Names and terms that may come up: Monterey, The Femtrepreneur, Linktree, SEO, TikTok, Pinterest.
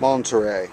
Monterey.